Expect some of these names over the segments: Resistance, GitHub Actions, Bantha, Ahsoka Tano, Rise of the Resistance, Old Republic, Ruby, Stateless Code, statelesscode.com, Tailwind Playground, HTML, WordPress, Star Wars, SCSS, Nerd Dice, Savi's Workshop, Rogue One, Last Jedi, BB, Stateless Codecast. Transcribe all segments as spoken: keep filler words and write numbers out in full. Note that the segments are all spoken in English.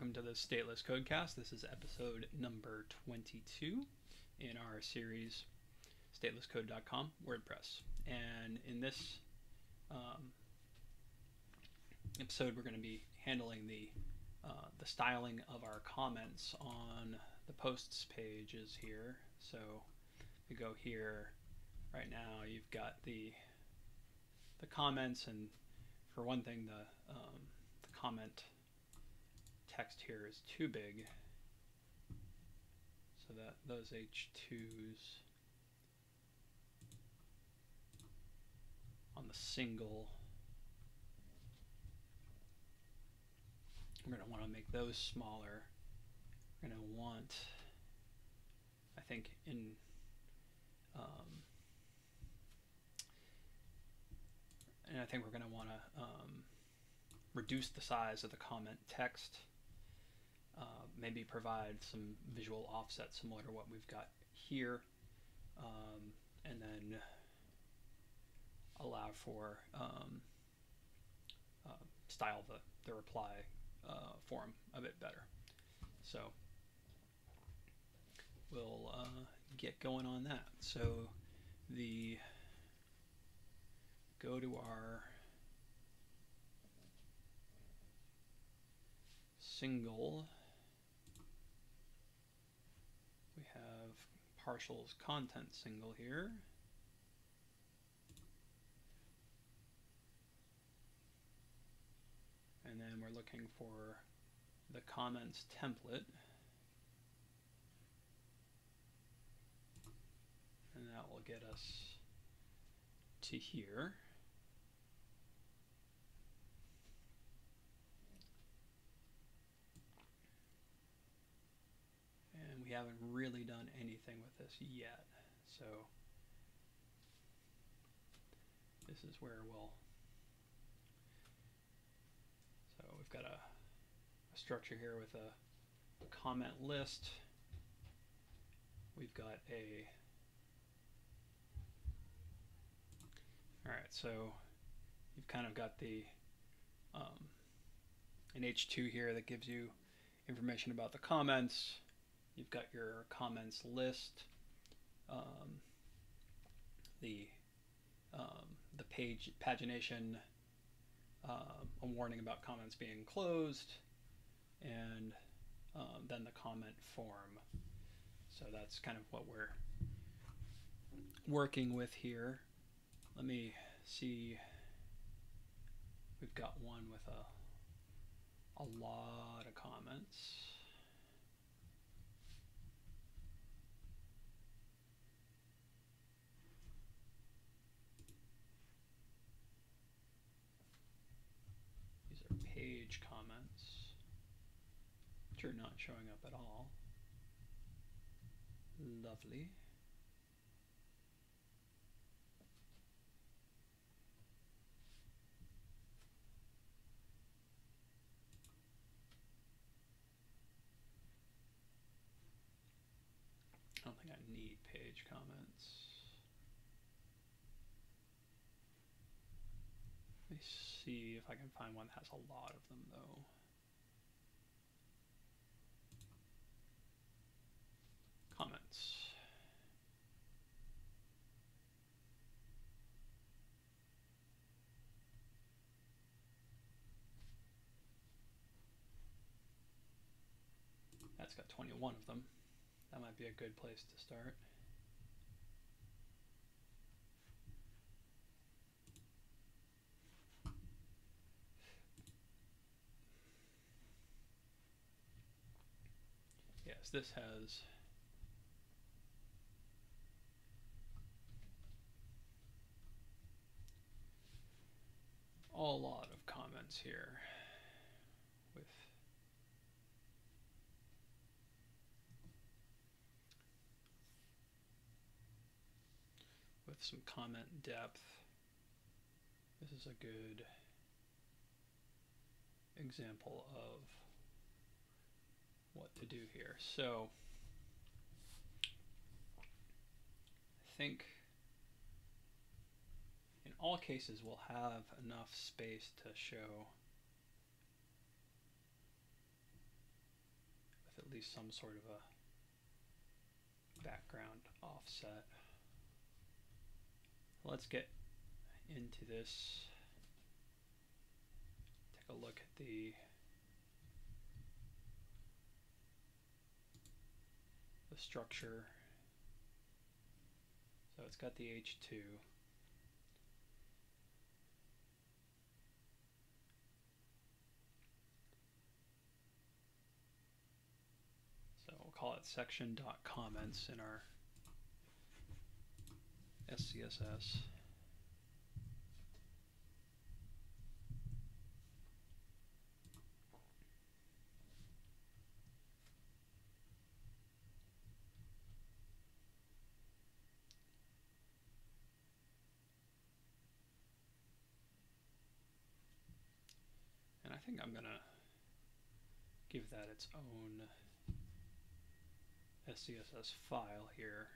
welcome to the Stateless Codecast. This is episode number twenty-two in our series stateless code dot com WordPress. And in this um, episode, we're going to be handling the uh, the styling of our comments on the posts pages here. So if you go here right now, you've got the the comments, and for one thing, the, um, the comment text here is too big, so that those H twos on the single, we're going to want to make those smaller. We're going to want, I think, in um, and I think we're going to want to um, reduce the size of the comment text. Uh, maybe provide some visual offset similar to what we've got here, um, and then allow for um, uh, style the the reply uh, form a bit better. So we'll uh, get going on that. So the go to our single, we have partials content single here. And then we're looking for the comments template. And that will get us to here. We haven't really done anything with this yet, so this is where we'll, so we've got a, a structure here with a, a comment list. We've got a, all right, so you've kind of got the um, an H two here that gives you information about the comments. You've got your comments list, um, the um, the page pagination, uh, a warning about comments being closed, and um, then the comment form. So that's kind of what we're working with here. Let me see. We've got one with a a lot of comments. Page comments, which are not showing up at all. Lovely. I don't think I need page comments. Let me see if I can find one that has a lot of them, though. Comments. That's got twenty-one of them. That might be a good place to start. This has a lot of comments here with with some comment depth. This is a good example of what to do here. So I think in all cases we'll have enough space to show at least some sort of a background offset. Let's get into this. Take a look at the the structure. So it's got the H two. So we'll call it section dot comments in our S C S S. And I think I'm gonna give that its own S C S S file here.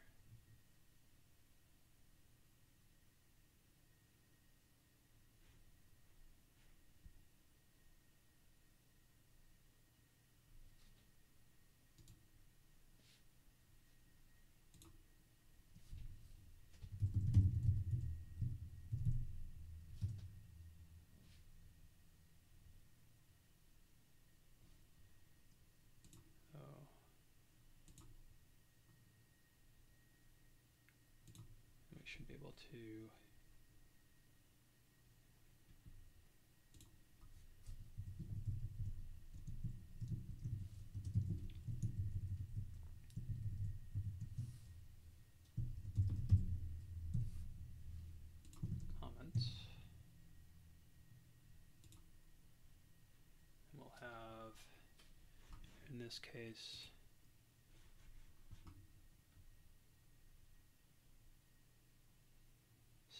Should be able to comments, and we'll have, in this case,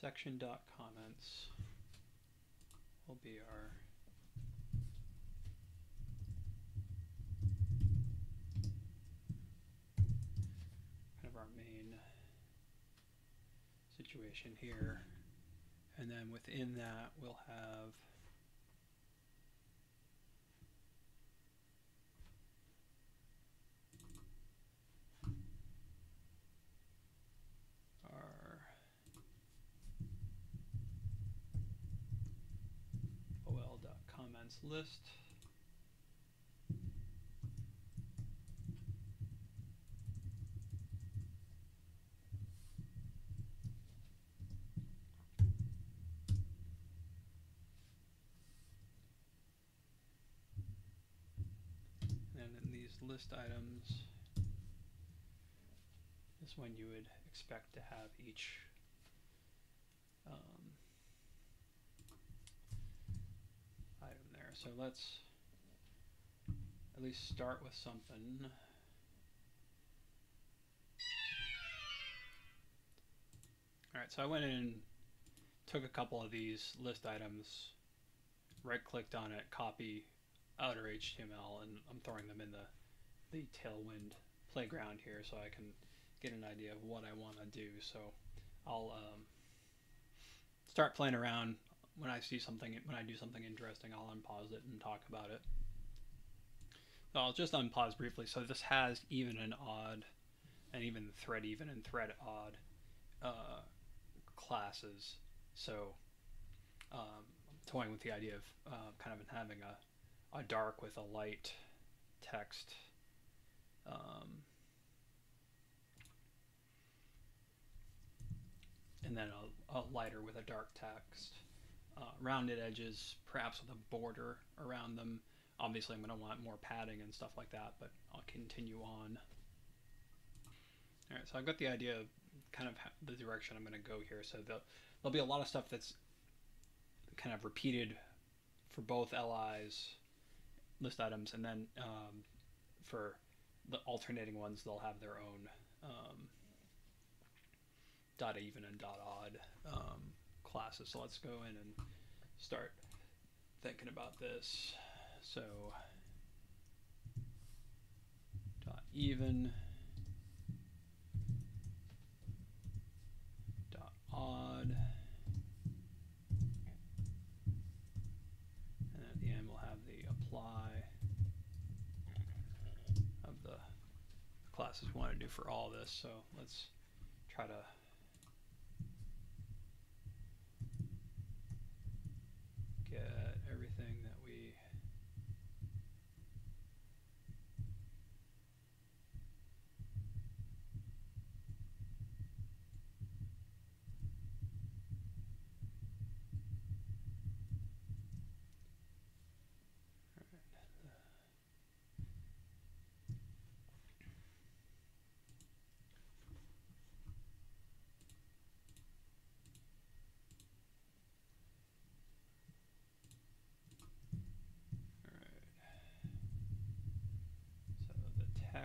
section dot comments will be our kind of our main situation here, and then within that we'll have list, and in these list items is when you would expect to have each um, So let's at least start with something. All right, so I went in and took a couple of these list items, right-clicked on it, copy outer H T M L, and I'm throwing them in the, the Tailwind Playground here so I can get an idea of what I want to do. So I'll um, start playing around. When I see something, when I do something interesting, I'll unpause it and talk about it. So I'll just unpause briefly. So this has even and odd, and even thread even and thread odd uh, classes. So um, I'm toying with the idea of uh, kind of having a, a dark with a light text. Um, and then a, a lighter with a dark text. Uh, rounded edges, perhaps with a border around them. Obviously, I'm going to want more padding and stuff like that, but I'll continue on. All right, so I've got the idea of kind of the direction I'm going to go here. So there'll, there'll be a lot of stuff that's kind of repeated for both L Is, list items, and then um, for the alternating ones, they'll have their own um, dot even and dot odd um, classes. So let's go in and start thinking about this. So dot even, dot odd, and at the end we'll have the apply of the is we want to do for all this. So let's try to get everything that we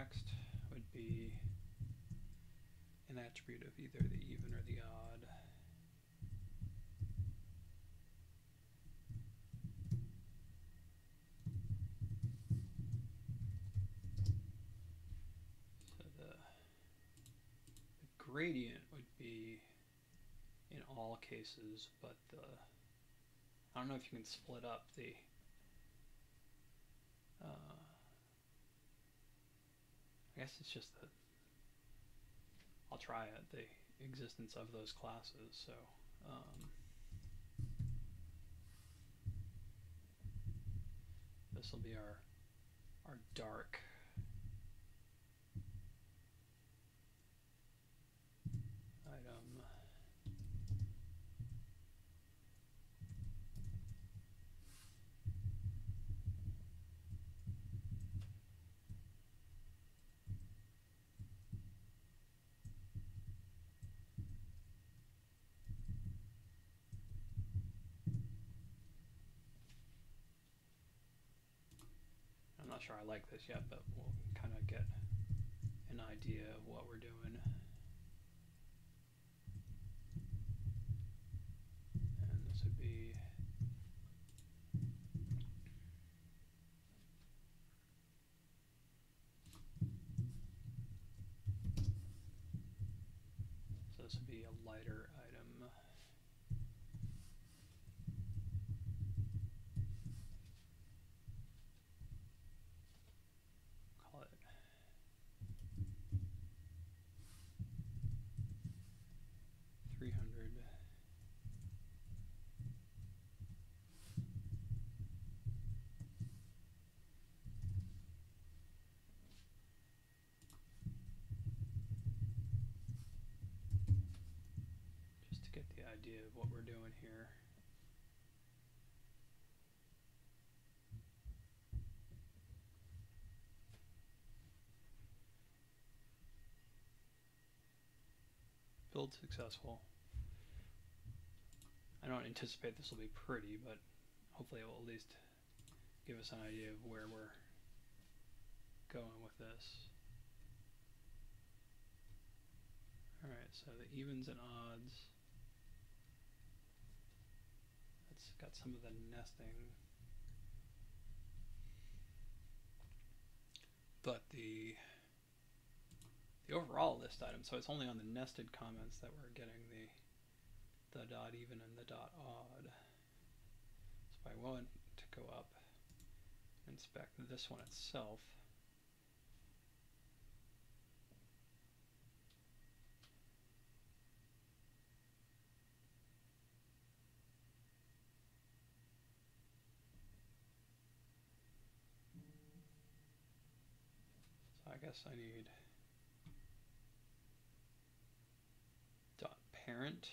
Next would be an attribute of either the even or the odd. So the, the gradient would be in all cases, but the, I don't know if you can split up the uh, I guess it's just that I'll try it, the existence of those classes. So um, this will be our our dark. Not sure I like this yet, but we'll kind of get an idea of what we're doing. And this would be so this would be a lighter item. Idea of what we're doing here. Build successful. I don't anticipate this will be pretty, but hopefully it will at least give us an idea of where we're going with this. All right, so the evens and odds. It's got some of the nesting, but the the overall list item, so it's only on the nested comments that we're getting the the dot even and the dot odd. So if I want to go up and inspect this one itself, I guess I need dot parent.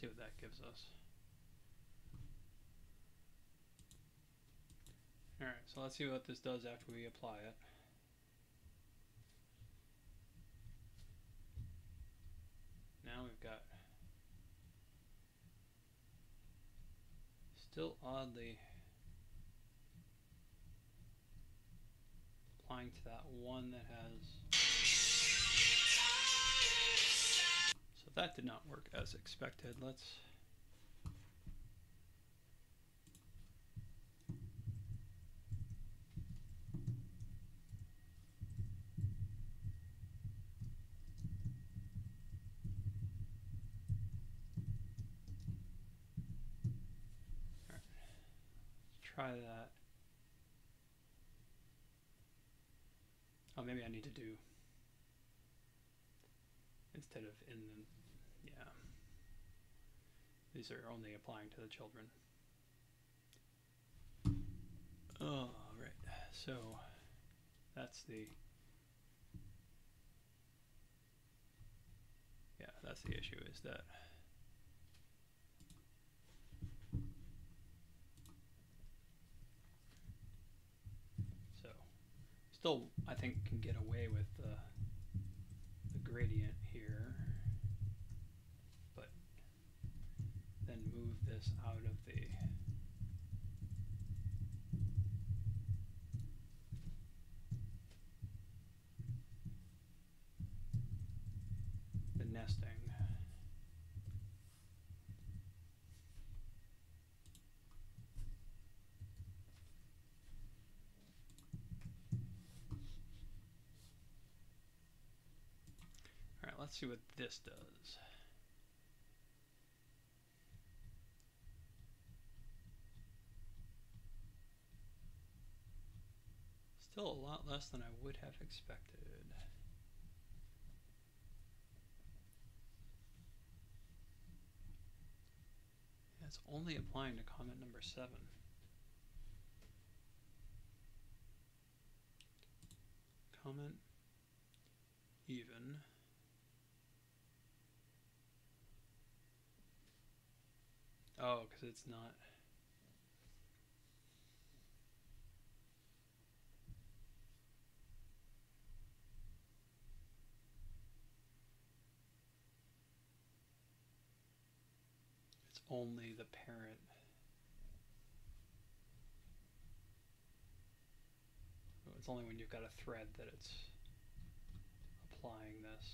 See what that gives us. All right, so let's see what this does after we apply it. Now we've got still oddly applying to that one that has that did not work as expected. Let's try that. Oh, maybe I need to do instead of in the, yeah. These are only applying to the children. Oh, right. So that's the, yeah, that's the issue, is that still, I think, can get away with the, the gradient here, but then move this out of the the nesting. Let's see what this does. Still a lot less than I would have expected. It's only applying to comment number seven. Comment even. Oh, because it's not. It's only the parent. It's only when you've got a thread that it's applying this.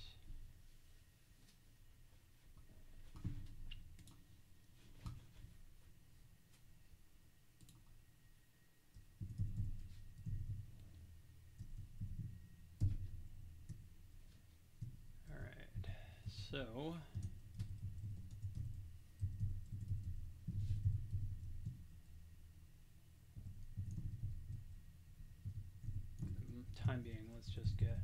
So time being, let's just get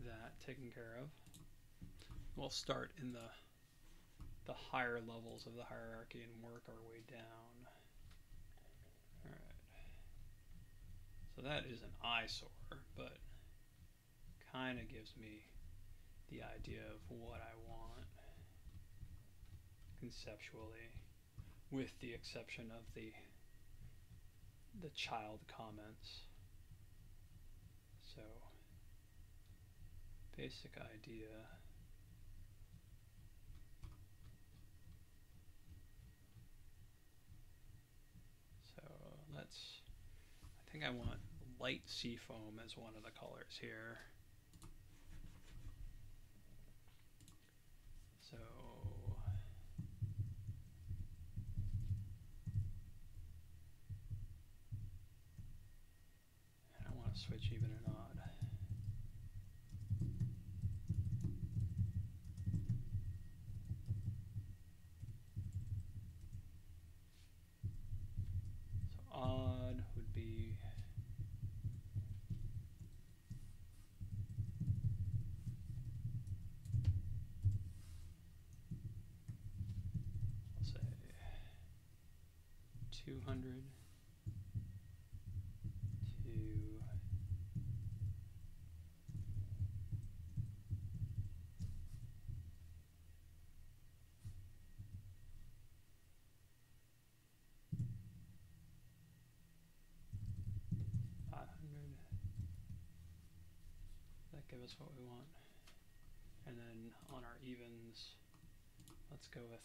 that taken care of. We'll start in the the higher levels of the hierarchy and work our way down. All right. So that is an eyesore, but kind of gives me the idea of what I want conceptually, with the exception of the the child comments. So basic idea. So let's, I think I want light sea foam as one of the colors here. So I don't want to switch even an odd. two hundred to five hundred. That gives us what we want. And then on our evens, let's go with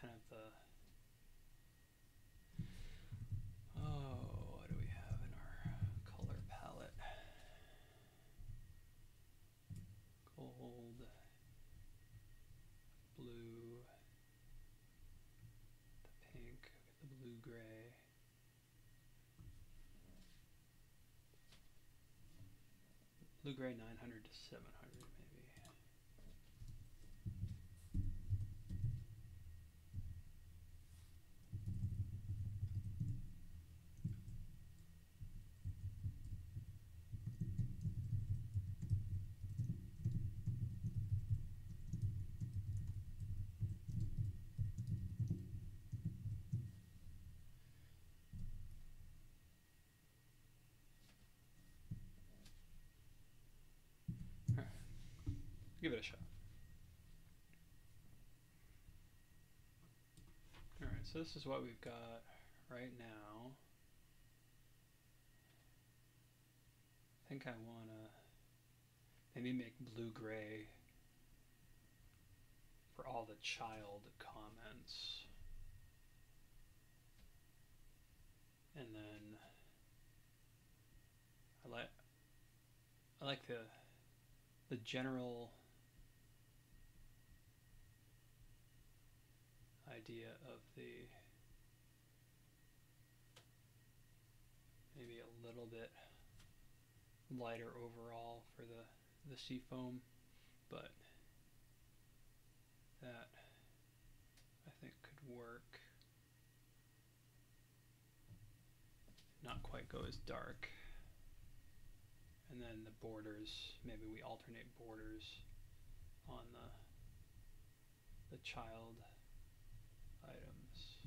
kind of the Oh, what do we have in our gray. Blue gray nine hundred to seven hundred maybe. Give it a shot. All right, so this is what we've got right now. I think I wanna maybe make blue-gray for all the child comments. And then I like I like the the general idea of the maybe a little bit lighter overall for the the sea foam, but that I think could work. Not quite go as dark. And then the borders, maybe we alternate borders on the the child items.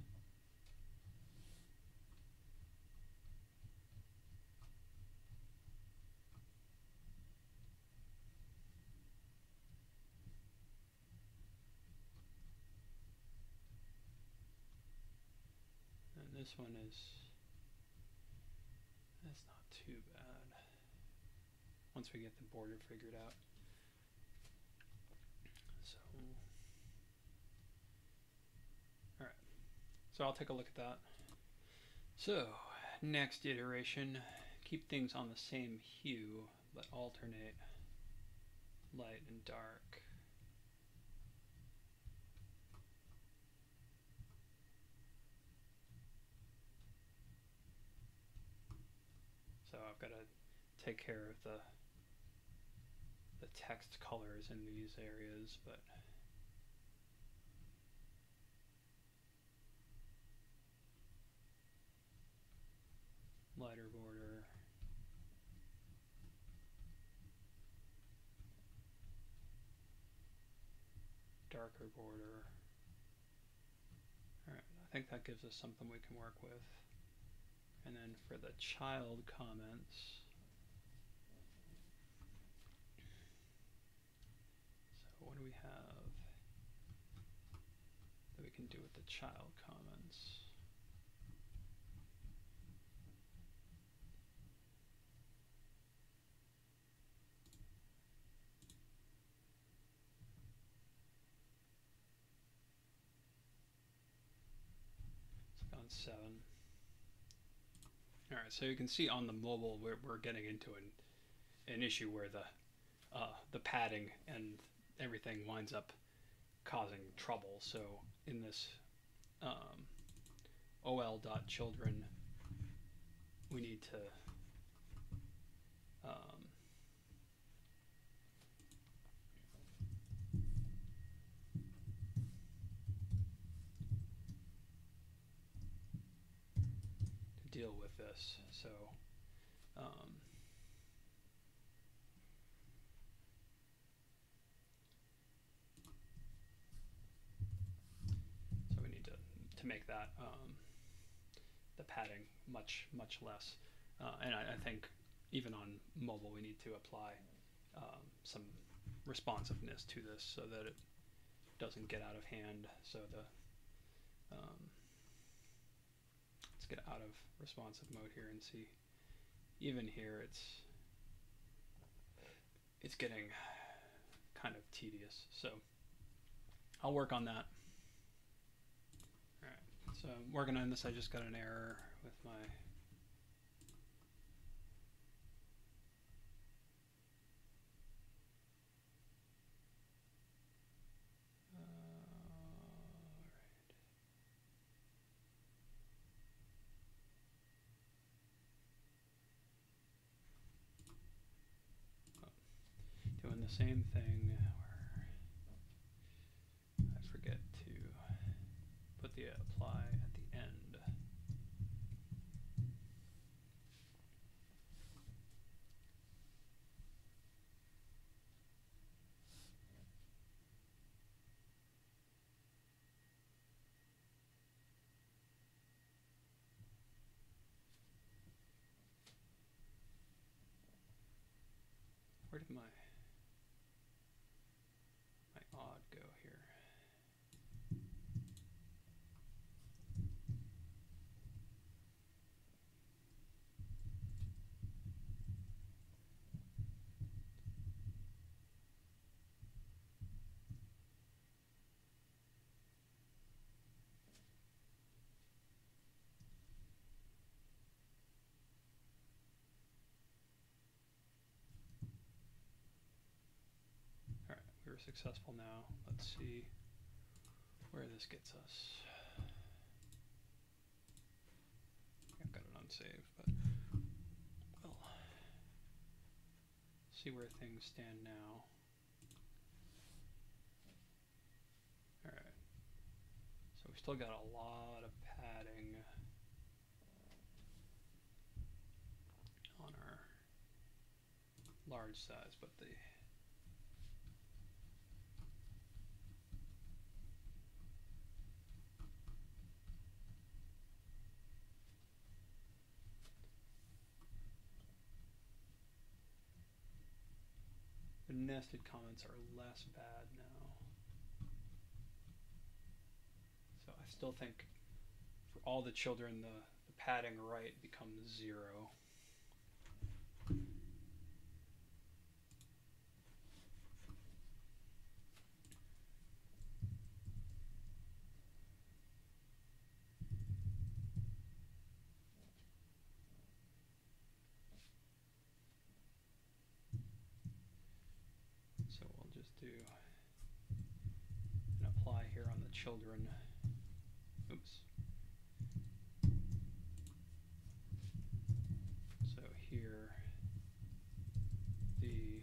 And this one is, that's not too bad once we get the border figured out. So alright, so I'll take a look at that. So next iteration, keep things on the same hue but alternate light and dark. So I've got to take care of the the text colors in these areas, but lighter border. Darker border. Alright, I think that gives us something we can work with. And then for the child comments, what do we have that we can do with the child comments? It's on seven. All right, so you can see on the mobile we're, we're getting into an an issue where the uh, the padding and everything winds up causing trouble. So in this um, O L dot children, we need to um, to deal with this. So um, to make that um, the padding much much less, uh, and I, I think even on mobile we need to apply um, some responsiveness to this so that it doesn't get out of hand. So the um, let's get out of responsive mode here and see. Even here it's it's getting kind of tedious. So I'll work on that. Alright, so I'm working on this. I just got an error with my uh, all right. the same thing where I forget to put the apply at the end. Where did my my odd go here? Successful now. Let's see where this gets us. I've got it unsaved, but we'll see where things stand now. All right. So we still got a lot of padding on our large size, but the The nested comments are less bad now. So I still think for all the children, the, the padding right becomes zero. Do and apply here on the children. Oops. So here the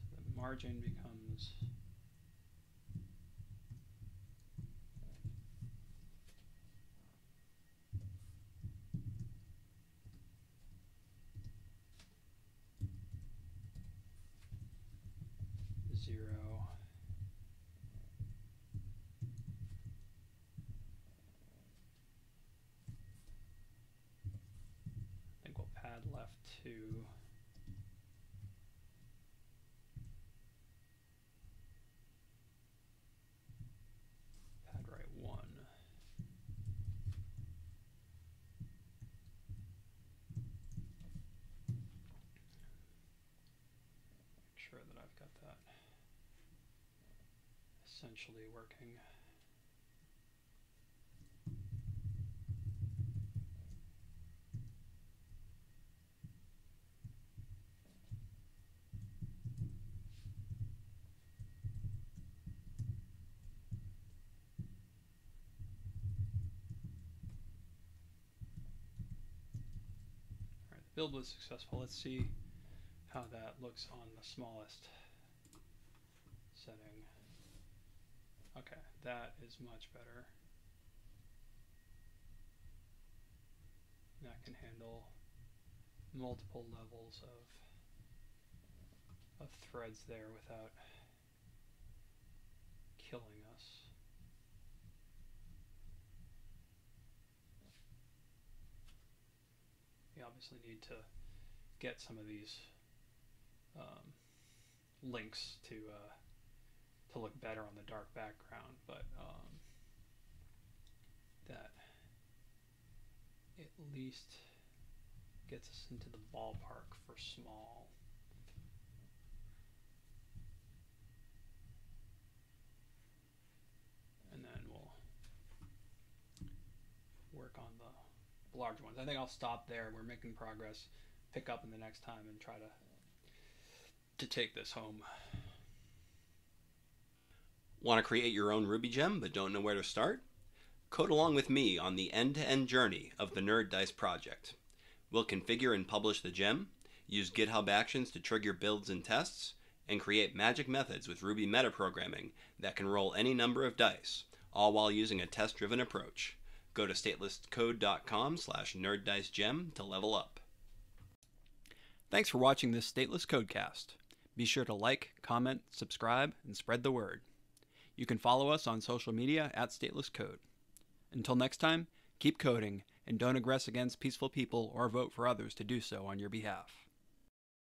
so the margin becomes zero. I think we'll pad left two. Pad right one. Make sure that I've got that essentially working. All right, the build was successful. Let's see how that looks on the smallest setting. Okay, that is much better. That can handle multiple levels of, of threads there without killing us. We obviously need to get some of these um, links to uh, to look better on the dark background, but um, that at least gets us into the ballpark for small. And then we'll work on the large ones. I think I'll stop there. We're making progress. Pick up in the next time and try to to take this home. Want to create your own Ruby gem but don't know where to start? Code along with me on the end-to-end journey of the Nerd Dice project. We'll configure and publish the gem, use GitHub Actions to trigger builds and tests, and create magic methods with Ruby metaprogramming that can roll any number of dice, all while using a test-driven approach. Go to stateless code dot com slash nerd dice gem to level up. Thanks for watching this Stateless Codecast. Be sure to like, comment, subscribe, and spread the word. You can follow us on social media at Stateless Code. Until next time, keep coding and don't aggress against peaceful people or vote for others to do so on your behalf.